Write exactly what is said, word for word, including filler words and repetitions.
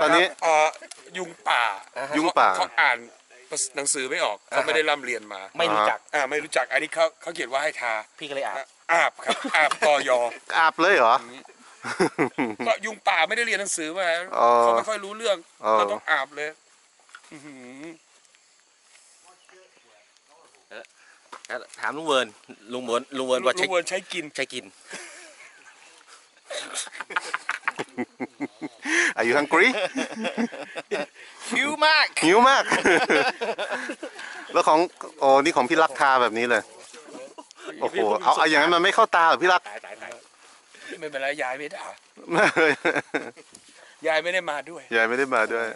ตอนนี้เอ่อยุงป่ายุงป่าเขาอ่านหนังสือไม่ออกเขาไม่ได้ร่ำเรียนมาไม่รู้จักอ่าไม่รู้จักอันนี้เขาเขาเขียนว่าให้ทาพี่ก็เลยอาบอาบครับอาบตอยอาบเลยเหรอก็ยุงป่าไม่ได้เรียนหนังสือมาเขาไม่ค่อยรู้เรื่องก็ต้องอาบเลยถามลุงเวิร์นลุงเวิร์นลุงเวิร์นว่าใช้กินใช้กิน Are you hungry หิวมากหิวมากแล้วของโอ้นี่ของพี่รักทาแบบนี้เลยโอ้โหเอาเอาอย่างนั้นมันไม่เข้าตาหรอพี่รักไม่เป็นไรยายไม่ด่ายายไม่ได้มาด้วยยายไม่ได้มาด้วย